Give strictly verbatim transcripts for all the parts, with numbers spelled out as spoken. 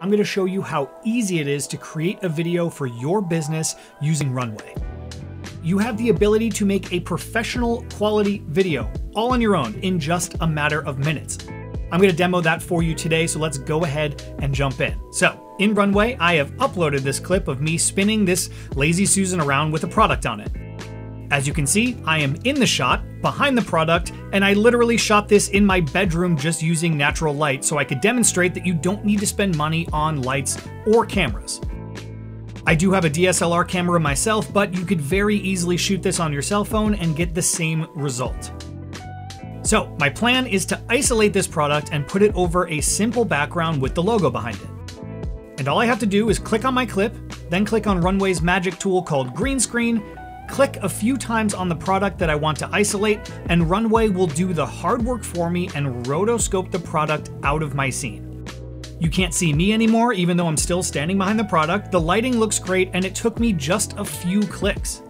I'm going to show you how easy it is to create a video for your business using Runway. You have the ability to make a professional quality video all on your own in just a matter of minutes. I'm going to demo that for you today, so let's go ahead and jump in. So, in Runway, I have uploaded this clip of me spinning this Lazy Susan around with a product on it. As you can see, I am in the shot, behind the product, and I literally shot this in my bedroom just using natural light so I could demonstrate that you don't need to spend money on lights or cameras. I do have a D S L R camera myself, but you could very easily shoot this on your cell phone and get the same result. So my plan is to isolate this product and put it over a simple background with the logo behind it. And all I have to do is click on my clip, then click on Runway's magic tool called Green Screen, click a few times on the product that I want to isolate, and Runway will do the hard work for me and rotoscope the product out of my scene. You can't see me anymore, even though I'm still standing behind the product. The lighting looks great, and it took me just a few clicks.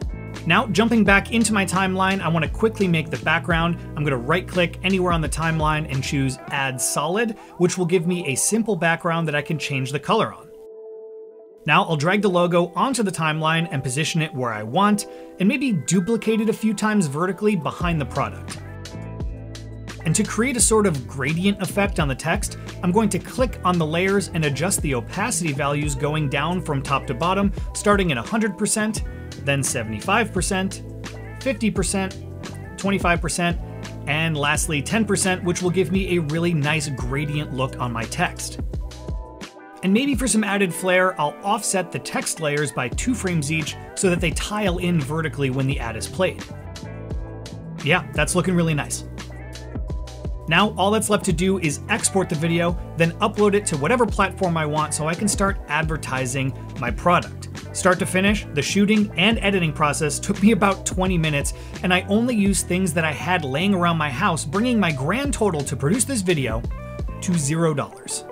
Now, jumping back into my timeline, I want to quickly make the background. I'm going to right-click anywhere on the timeline and choose Add Solid, which will give me a simple background that I can change the color on. Now I'll drag the logo onto the timeline and position it where I want, and maybe duplicate it a few times vertically behind the product. And to create a sort of gradient effect on the text, I'm going to click on the layers and adjust the opacity values going down from top to bottom, starting at one hundred percent, then seventy-five percent, fifty percent, twenty-five percent, and lastly ten percent, which will give me a really nice gradient look on my text. And maybe for some added flair, I'll offset the text layers by two frames each so that they tile in vertically when the ad is played. Yeah, that's looking really nice. Now, all that's left to do is export the video, then upload it to whatever platform I want so I can start advertising my product. Start to finish, the shooting and editing process took me about twenty minutes, and I only used things that I had laying around my house, bringing my grand total to produce this video to zero dollars.